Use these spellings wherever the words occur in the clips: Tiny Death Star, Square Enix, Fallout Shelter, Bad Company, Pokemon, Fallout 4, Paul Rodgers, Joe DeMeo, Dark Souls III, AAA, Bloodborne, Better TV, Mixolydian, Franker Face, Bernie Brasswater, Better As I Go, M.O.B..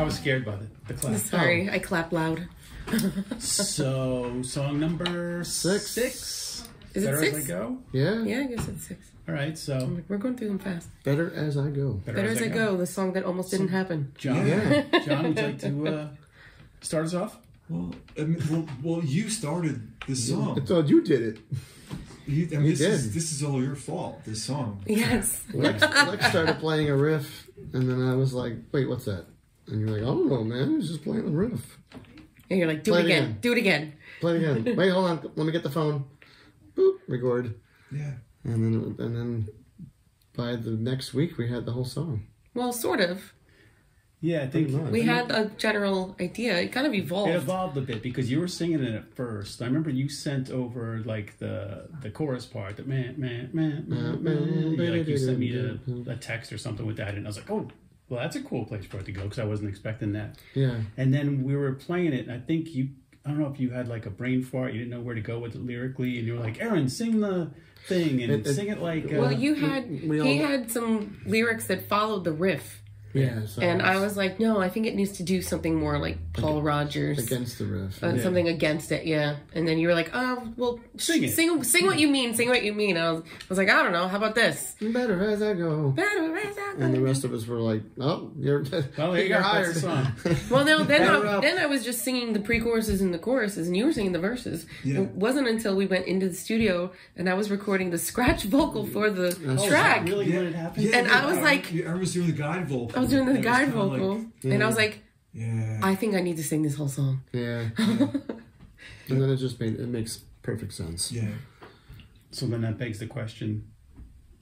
I was scared by the clap. I'm sorry, I clapped loud. So, song number six. Is it six? Better As I Go? Yeah. Yeah, I guess it's six. All right, so. We're going through them fast. Better As I Go. Better As I Go, the song that almost didn't happen. John, John, would you like to start us off? Well, I mean, well, you started the song. I thought you did it. This is all your fault, this song. Yes. Lex started playing a riff, and then I was like, wait, what's that? And you're like, oh, no, man, I was just playing the riff. And you're like, do it again. Wait, hold on. Let me get the phone. Boop, record. Yeah. And then by the next week, we had the whole song. Well, sort of. Yeah, I think we had a general idea. It kind of evolved. It evolved a bit because you were singing it at first. I remember you sent over like the chorus part, the man. Like you sent me a text or something with that, and I was like, oh, well, that's a cool place for it to go because I wasn't expecting that. Yeah. And then we were playing it, and I think I don't know if you had like a brain fart. You didn't know where to go with it lyrically, and you were like, Aaron, sing the thing and sing it like. Well, you had he had some lyrics that followed the riff. Yeah, so and I was like, no, I think it needs to do something more like Paul Rodgers. Against the riff. Yeah. Something against it, yeah. And then you were like, oh, well, sing what you mean, sing what you mean. I was like, I don't know, how about this? Better as I go. Better as I go. And the rest of us were like, oh, you're hired. Well, no, then I was just singing the pre-choruses and the choruses, and you were singing the verses. Yeah. It wasn't until we went into the studio, and I was recording the scratch vocal for the track. That's really what had happened? Yeah, and I was like... I was doing the guide vocal. I was doing the guide vocal, like, and I was like, "Yeah, I think I need to sing this whole song." Yeah, and then it just makes perfect sense. Yeah. So then that begs the question: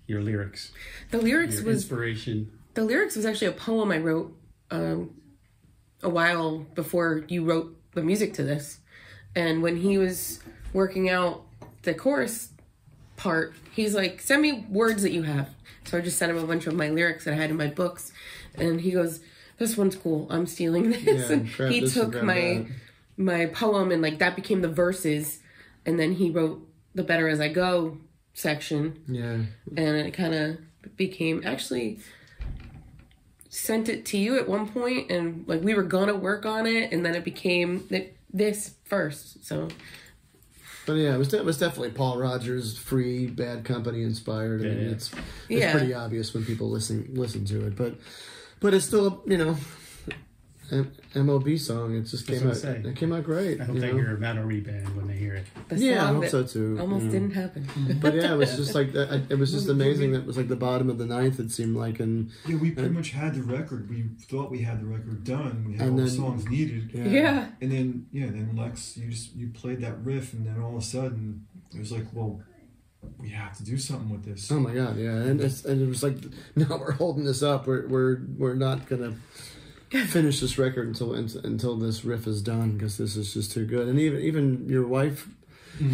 your lyrics. The lyrics was inspiration. The lyrics was actually a poem I wrote a while before you wrote the music to this, and when he was working out the chorus part, he's like, "Send me words that you have." So I just sent him a bunch of my lyrics that I had in my books. And he goes, this one's cool. I'm stealing this. Yeah, and he took my poem and like that became the verses. And then he wrote the Better As I Go section. Yeah. And it kind of became, actually sent it to you at one point. And like we were going to work on it. And then it became this first. So. But yeah, it was definitely Paul Rodgers, free, Bad Company inspired. I mean, it's pretty obvious when people listen to it. But it's still, you know, an M.O.B. song. It just came out. It came out great. I hope they hear a metal reband when they hear it. Yeah, I hope so too. Almost didn't happen. But yeah, it was just like it was just amazing. That it was like the bottom of the ninth. It seemed like, and yeah, we pretty much had the record. We thought we had the record done. We had all the songs needed. Yeah. And then then Lex, you played that riff, and then all of a sudden it was like, well, we have to do something with this. Oh my God, yeah, and it was like, no, we're holding this up. We're not gonna finish this record until this riff is done, because this is just too good. And even your wife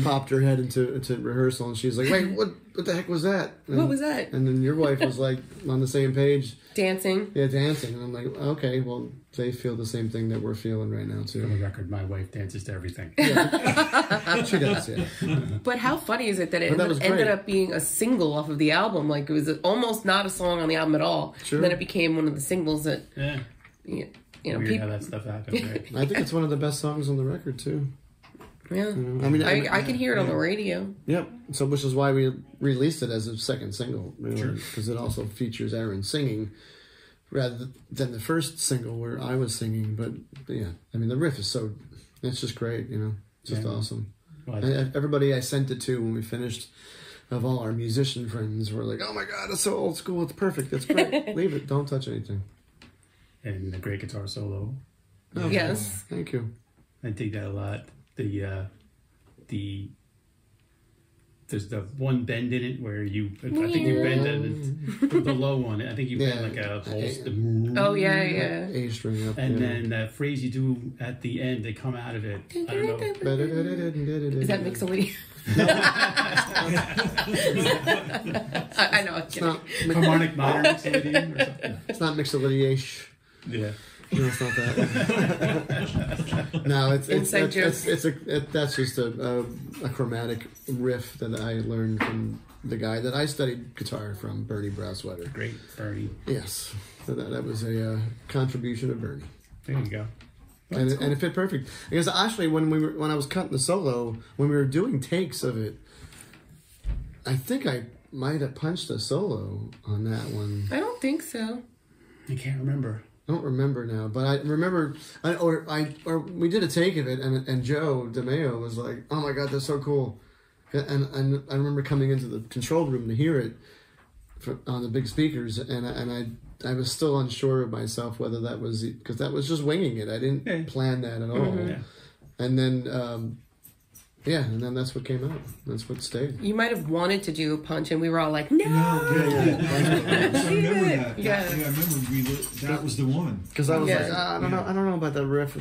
popped her head into rehearsal, and she's like, "Wait, what the heck was that? And, what was that?" And then your wife was like on the same page, dancing. Yeah, dancing. And I'm like, okay, well, they feel the same thing that we're feeling right now too. For the record, my wife dances to everything. Yeah. She does. Yeah. But how funny is it that it ended up being a single off of the album? Like it was almost not a song on the album at all. Sure. And then it became one of the singles that. Yeah. Yeah, weird people, how that stuff happens, right? I think it's one of the best songs on the record too. Yeah, I mean, I can hear it on the radio. Yep. So, which is why we released it as a second single, because it also features Aaron singing rather than the first single where I was singing. But yeah, I mean, the riff is it's just great. You know, it's just awesome. Well, everybody I sent it to when we finished, of all our musician friends, were like, "Oh my God, it's so old school. It's perfect. It's great. Leave it. Don't touch anything." And the great guitar solo. Oh, yes. Thank you. I dig that a lot. There's the one bend in it where I think you bend it, the low on it. I think you bend like a whole... Oh, yeah. A string up. And then that phrase you do at the end, they come out of it. I don't know. Is that Mixolydian? I know. It's not harmonic modern Mixolydian or something. It's not Mixolydian. Yeah. No, it's not that. No, that's just a chromatic riff that I learned from the guy that I studied guitar from, Bernie Brasswater. Great Bernie. Yes. So that was a contribution of Bernie. There you go. And it fit perfect. Because actually, when I was cutting the solo, when we were doing takes of it, I think I might have punched a solo on that one. I don't think so. I can't remember. I don't remember now, but I remember, or we did a take of it, and Joe DeMeo was like, "Oh my God, that's so cool," and I remember coming into the control room to hear it on the big speakers, and I was still unsure of myself whether that was, because that was just winging it. I didn't plan that at all. Mm-hmm. Yeah. And then, and then that's what came out. That's what stayed. You might have wanted to do a punch, and we were all like, no! I remember that. Yeah, I remember that was the one. Because I was like, I don't know about the riff.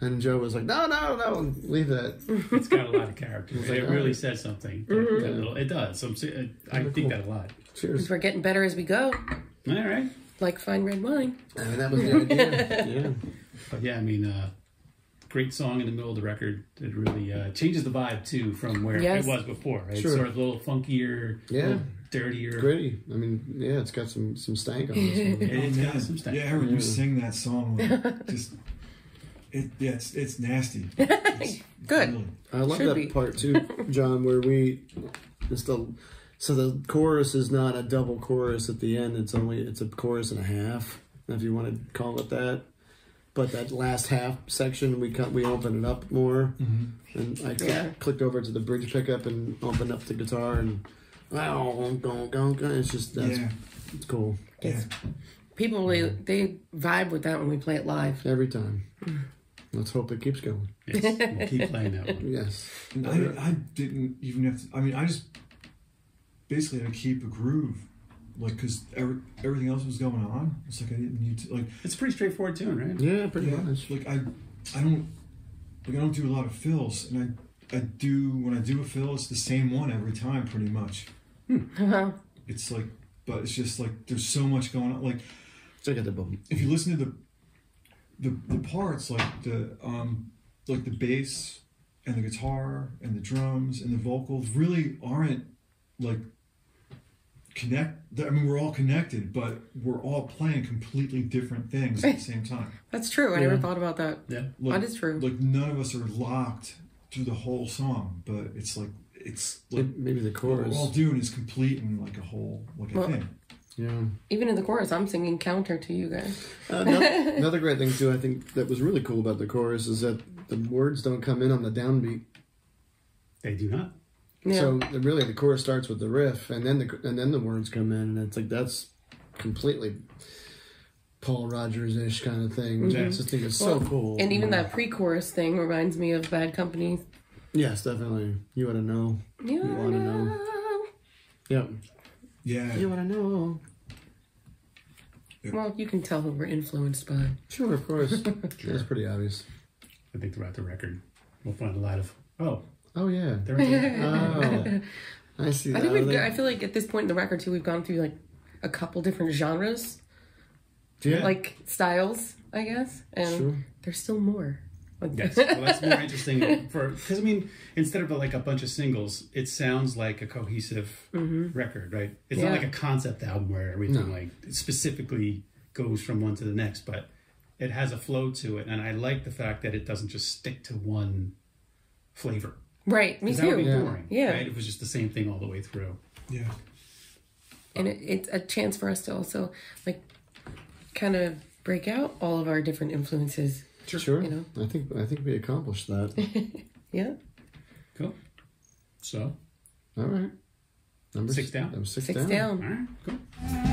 And Joe was like, no, leave that. It's got a lot of character. It really says something. It does. I think that a lot. Cheers. We're getting better as we go. All right. Like fine red wine. I mean, that was the idea. But yeah, I mean, great song in the middle of the record. It really changes the vibe, too, from where it was before. Right? Sure. It's sort of a little funkier, a little dirtier. Gritty. I mean, yeah, it's got some stank on this one. It's got some stank. Yeah, when you sing that song, like, just... It's nasty. It's good. Really. I love that part, too, John, where we... So the chorus is not a double chorus at the end. It's a chorus and a half, if you want to call it that. But that last half section, we open it up more. Mm-hmm. And I clicked over to the bridge pickup and opened up the guitar and it's just it's cool. It's, people really they vibe with that when we play it live every time. Let's hope it keeps going. Yes, we'll keep playing that one. Yes, and I didn't even have to. I mean, I just. Basically, I keep a groove, like, because everything else was going on. It's like I didn't need to, like... It's a pretty straightforward tune, right? Yeah, pretty much. Like, I don't do a lot of fills, and when I do a fill, it's the same one every time, pretty much. It's like, but it's just like, there's so much going on, like... If you listen to the parts, like the bass, and the guitar, and the drums, and the vocals really aren't, like... I mean, we're all connected, but we're all playing completely different things at the same time. That's true. I never thought about that. Yeah, like, that is true. Like, none of us are locked through the whole song, but it's like maybe the chorus. What we're all doing is completing like a whole thing. Yeah. Even in the chorus, I'm singing counter to you guys. Another great thing too, I think that was really cool about the chorus is that the words don't come in on the downbeat. They do not. Yeah. So really, the chorus starts with the riff, and then the words come in, and it's like that's completely Paul Rodgers-ish kind of thing. Mm-hmm. I just think it's so cool. And even that pre-chorus thing reminds me of Bad Company. Yes, definitely. You want to know. You want to know. Yep. Yeah. You want to know. Well, you can tell who we're influenced by. Sure, of course. That's pretty obvious. I think throughout the record, we'll find a lot of Oh yeah, I see. I feel like at this point in the record too, we've gone through like a couple different genres, like styles, I guess, and there's still more. Yes, well, that's more interesting because I mean, instead of like a bunch of singles, it sounds like a cohesive record, right? It's not like a concept album where everything like specifically goes from one to the next, but it has a flow to it, and I like the fact that it doesn't just stick to one flavor. Right, me too. That would be boring, right? It was just the same thing all the way through. Yeah. And it's a chance for us to also, like, kind of break out all of our different influences. Sure. You know? I think we accomplished that. Yeah. Cool. So. All right. Number 6 down. Number 6 down. All right, cool.